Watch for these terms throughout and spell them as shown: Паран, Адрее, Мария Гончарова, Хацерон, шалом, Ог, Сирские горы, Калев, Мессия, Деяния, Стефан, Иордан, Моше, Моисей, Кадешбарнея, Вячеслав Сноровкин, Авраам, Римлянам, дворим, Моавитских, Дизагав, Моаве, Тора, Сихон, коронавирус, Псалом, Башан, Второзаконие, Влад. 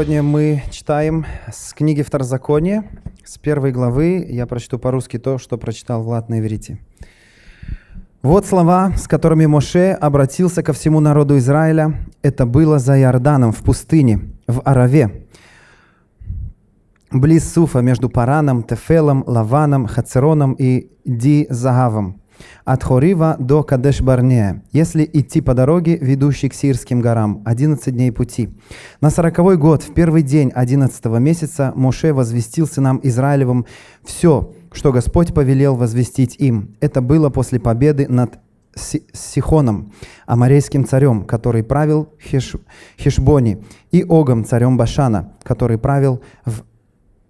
Сегодня мы читаем с книги Второзакония, с первой главы. Я прочту по-русски то, что прочитал Влад на иврите. «Вот слова, с которыми Моше обратился ко всему народу Израиля. Это было за Иорданом, в пустыне, в Араве, близ Суфа, между Параном, Тефелом, Лаваном, Хацероном и Дизагавом, от Хорива до Кадешбарнея, если идти по дороге, ведущей к Сирским горам, 11 дней пути. На 40-й год, в первый день 11-го месяца, Моше возвестил сынам Израилевым все, что Господь повелел возвестить им. Это было после победы над Сихоном, аморейским царем, который правил в Хешбоне, и Огом, царем Башана, который правил в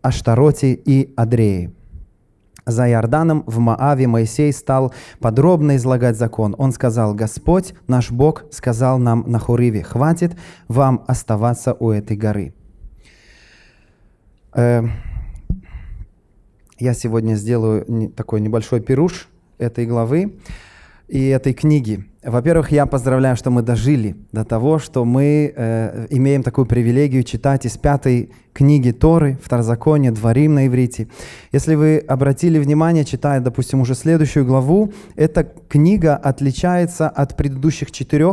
Аштароте и Адрее. За Иорданом в Моаве Моисей стал подробно излагать закон. Он сказал: Господь, наш Бог, сказал нам на Хориве: хватит вам оставаться у этой горы». Я сегодня сделаю такой небольшой пируш этой главы и этой книги. Во-первых, я поздравляю, что мы дожили до того, что мы имеем такую привилегию читать из 5-й книги Торы, Второзаконие, дворим на иврите. Если вы обратили внимание, читая, допустим, уже следующую главу, эта книга отличается от предыдущих 4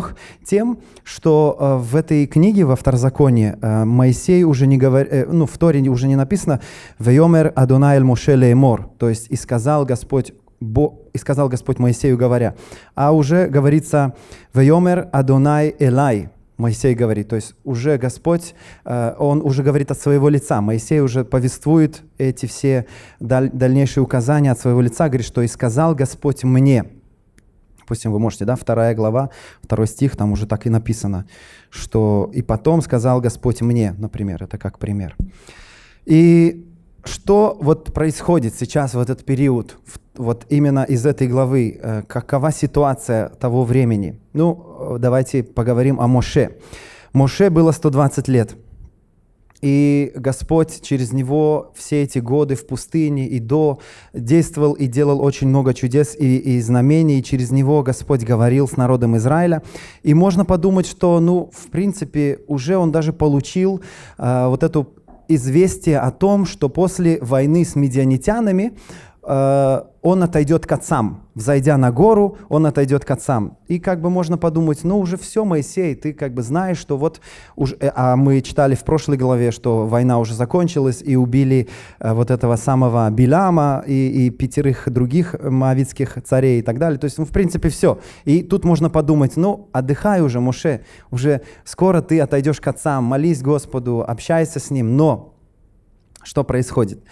тем, что в этой книге, во Второзаконии, Моисей уже не говорит, в Торе уже не написано «Вейомер Адонай эль Моше леймор», то есть «И сказал Господь Моисею, говоря», а уже говорится «Вейомер Адонай Элай», Моисей говорит, то есть уже Господь, он уже говорит от своего лица, Моисей уже повествует эти все дальнейшие указания от своего лица, говорит, что «И сказал Господь мне». Допустим, вы можете, 2 глава, 2 стих, там уже так и написано, что «И потом сказал Господь мне», например, это как пример. И что вот происходит сейчас в этот период, вот именно из этой главы, какова ситуация того времени? Давайте поговорим о Моше. Моше было 120 лет, и Господь через него все эти годы в пустыне и до действовал и делал очень много чудес и знамений, и через него Господь говорил с народом Израиля. И можно подумать, что, в принципе, уже он даже получил вот эту известие о том, что после войны с медианитянами он отойдет к отцам. Взойдя на гору, он отойдет к отцам. И как бы можно подумать, уже все, Моисей, ты как бы знаешь, что вот... А мы читали в прошлой главе, что война уже закончилась, и убили вот этого самого Билама и 5 других моавитских царей и так далее. То есть, в принципе, все. И тут можно подумать, отдыхай уже, Моше, уже скоро ты отойдешь к отцам, молись Господу, общайся с ним. Но что происходит?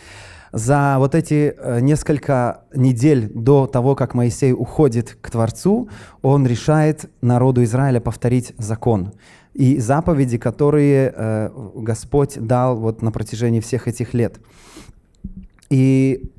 За вот эти несколько недель до того, как Моисей уходит к Творцу, он решает народу Израиля повторить закон и заповеди, которые Господь дал вот на протяжении всех этих лет. И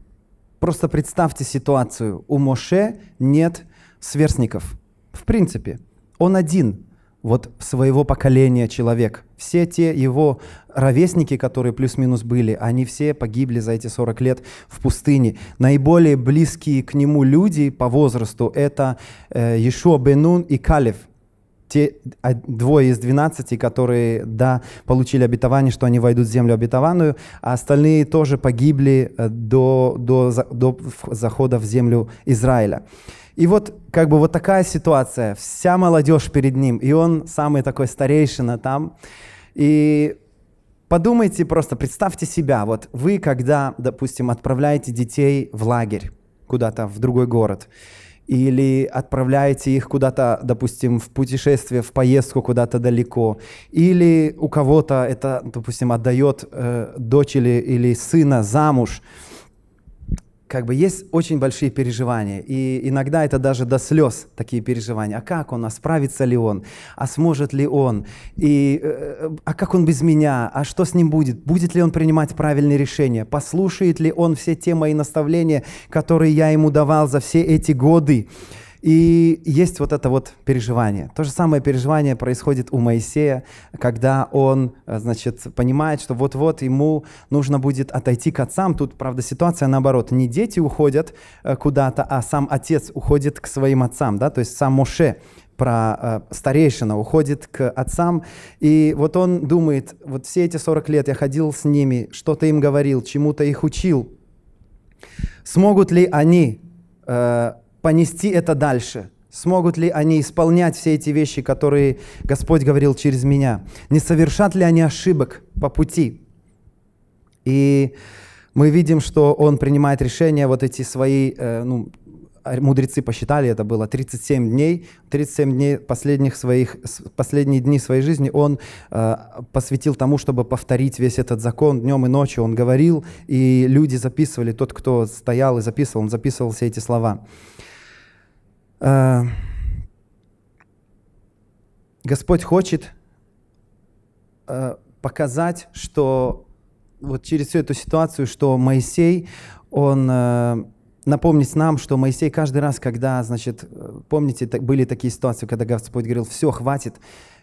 просто представьте ситуацию. У Моше нет сверстников. В принципе, он один. Вот своего поколения человек. Все те его ровесники, которые плюс-минус были, они все погибли за эти 40 лет в пустыне. Наиболее близкие к нему люди по возрасту — это Иешуа Бенун и Калев. Те 2 из 12, которые, получили обетование, что они войдут в землю обетованную, а остальные тоже погибли до захода в землю Израиля. И вот как бы вот такая ситуация, вся молодежь перед ним, и он самый такой старейшина там. И подумайте просто, представьте себя, вот вы когда, допустим, отправляете детей в лагерь куда-то в другой город, или отправляете их куда-то, допустим, в путешествие, в поездку куда-то далеко, или у кого-то это, допустим, отдает дочь или сына замуж, как бы есть очень большие переживания, и иногда это даже до слез такие переживания. А как он? А справится ли он? А сможет ли он? А как он без меня? А что с ним будет? Будет ли он принимать правильные решения? Послушает ли он все те мои наставления, которые я ему давал за все эти годы? И есть вот это вот переживание. То же самое переживание происходит у Моисея, когда он, значит, понимает, что вот-вот ему нужно будет отойти к отцам. Тут, правда, ситуация наоборот. Не дети уходят куда-то, а сам отец уходит к своим отцам, да, то есть сам Моше, старейшина, уходит к отцам, и вот он думает, вот все эти 40 лет я ходил с ними, что-то им говорил, чему-то их учил. Смогут ли они понести это дальше? Смогут ли они исполнять все эти вещи, которые Господь говорил через меня? Не совершат ли они ошибок по пути? И мы видим, что он принимает решение, вот эти свои, мудрецы посчитали, это было 37 дней. 37 дней последние дни своей жизни он посвятил тому, чтобы повторить весь этот закон. Днем и ночью он говорил, и люди записывали, тот, кто стоял и записывал, он записывал все эти слова. Господь хочет показать, что вот через всю эту ситуацию, что Моисей, он... напомнить нам, что Моисей каждый раз, когда, значит, помните, были такие ситуации, когда Господь говорил, все, хватит,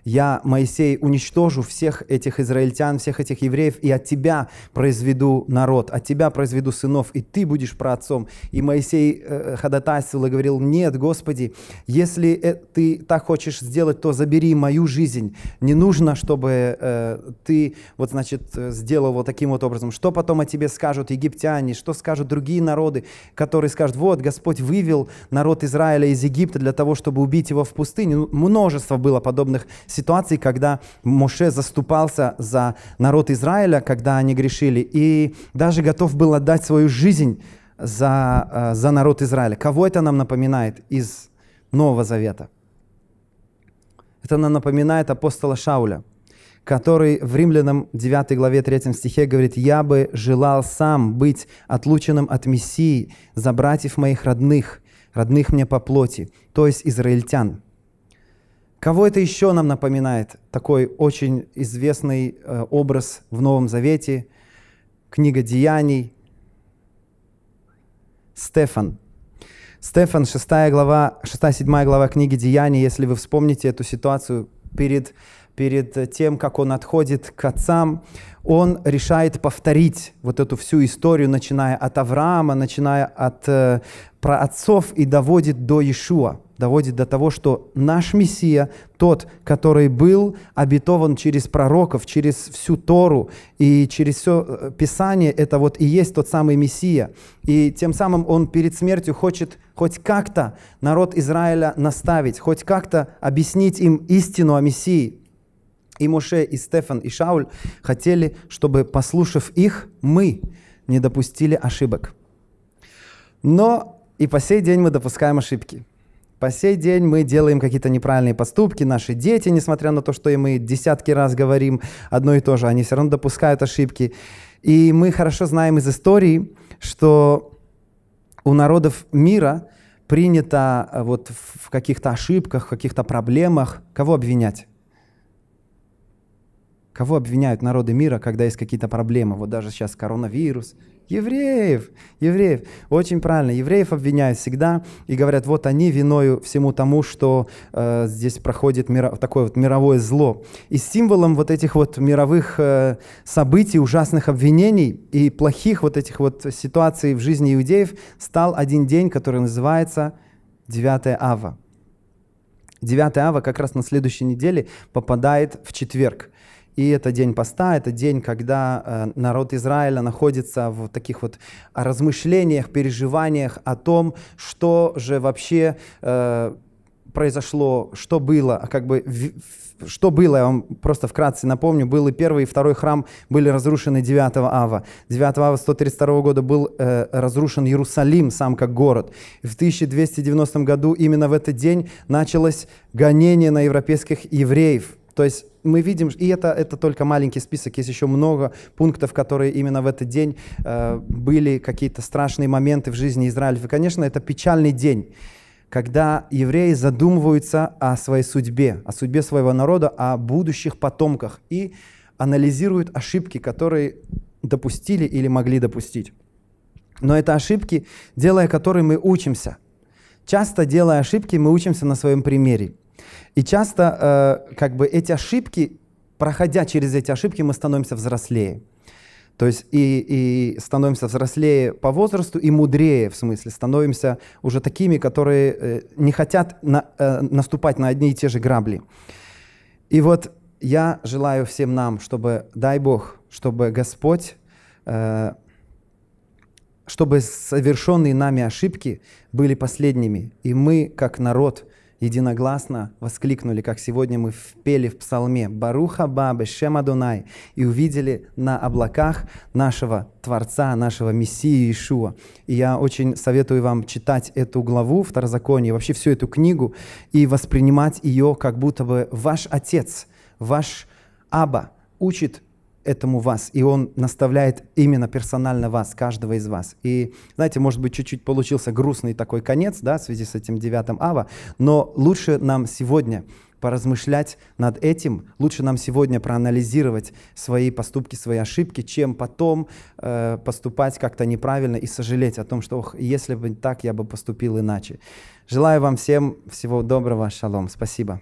я, Моисей, уничтожу всех этих израильтян, всех этих евреев, и от тебя произведу народ, от тебя произведу сынов, и ты будешь праотцом. И Моисей ходатайствовал и говорил, нет, Господи, если ты так хочешь сделать, то забери мою жизнь. Не нужно, чтобы ты, вот, значит, сделал вот таким вот образом. Что потом о тебе скажут египтяне, что скажут другие народы, которые скажут, вот, Господь вывел народ Израиля из Египта для того, чтобы убить его в пустыне. Множество было подобных ситуаций, когда Моше заступался за народ Израиля, когда они грешили, и даже готов был отдать свою жизнь за народ Израиля. Кого это нам напоминает из Нового Завета? Это нам напоминает апостола Шауля, который в Римлянам 9 главе 3 стихе говорит, «Я бы желал сам быть отлученным от Мессии за братьев моих родных, родных мне по плоти, то есть израильтян». Кого это еще нам напоминает? Такой очень известный образ в Новом Завете, книга Деяний, Стефан. Стефан, 6-7 глава книги Деяний, если вы вспомните эту ситуацию перед тем, как он отходит к отцам, он решает повторить вот эту всю историю, начиная от Авраама, начиная от праотцов и доводит до Иешуа. Доводит до того, что наш Мессия, тот, который был обетован через пророков, через всю Тору и через все Писание, это вот и есть тот самый Мессия. И тем самым он перед смертью хочет хоть как-то народ Израиля наставить, хоть как-то объяснить им истину о Мессии. И Моше, и Стефан, и Шауль хотели, чтобы, послушав их, мы не допустили ошибок. Но и по сей день мы допускаем ошибки. По сей день мы делаем какие-то неправильные поступки, наши дети, несмотря на то, что и мы десятки раз говорим одно и то же, они все равно допускают ошибки. И мы хорошо знаем из истории, что у народов мира принято вот в каких-то ошибках, в каких-то проблемах кого обвинять? Кого обвиняют народы мира, когда есть какие-то проблемы? Вот даже сейчас коронавирус. Евреев, очень правильно, евреев обвиняют всегда и говорят, вот они виною всему тому, что здесь проходит такое вот мировое зло. И символом вот этих вот мировых событий, ужасных обвинений и плохих вот этих вот ситуаций в жизни иудеев стал один день, который называется 9 Ава. 9 Ава как раз на следующей неделе попадает в четверг. И это день поста, это день, когда народ Израиля находится в таких вот размышлениях, переживаниях о том, что же вообще произошло, что было, что было, я вам просто вкратце напомню, был и первый, и второй храм были разрушены 9 Ава. 9 Ава 132 года был разрушен Иерусалим сам как город. В 1290 году именно в этот день началось гонение на европейских евреев. То есть мы видим, и это только маленький список, есть еще много пунктов, которые именно в этот день были какие-то страшные моменты в жизни Израиля. И, конечно, это печальный день, когда евреи задумываются о своей судьбе, о судьбе своего народа, о будущих потомках и анализируют ошибки, которые допустили или могли допустить. Но это ошибки, делая которые мы учимся. Часто, делая ошибки, мы учимся на своем примере. И часто эти ошибки, проходя через эти ошибки, мы становимся взрослее. То есть и становимся взрослее по возрасту и мудрее, в смысле, становимся уже такими, которые не хотят наступать на одни и те же грабли. И вот я желаю всем нам, чтобы, дай Бог, чтобы Господь, чтобы совершенные нами ошибки были последними, и мы, как народ, единогласно воскликнули, как сегодня мы впели в псалме «Барух аба бешем Адонай» и увидели на облаках нашего Творца, нашего Мессии Иешуа. И я очень советую вам читать эту главу Второзакония, вообще всю эту книгу, и воспринимать ее, как будто бы ваш Отец, ваш Аба учит этому вас, и он наставляет именно персонально вас, каждого из вас. И, знаете, может быть, чуть-чуть получился грустный такой конец, да, в связи с этим 9 Ава, но лучше нам сегодня поразмышлять над этим, лучше нам сегодня проанализировать свои поступки, свои ошибки, чем потом поступать как-то неправильно и сожалеть о том, что ох, если бы так, я бы поступил иначе. Желаю вам всем всего доброго, шалом, спасибо.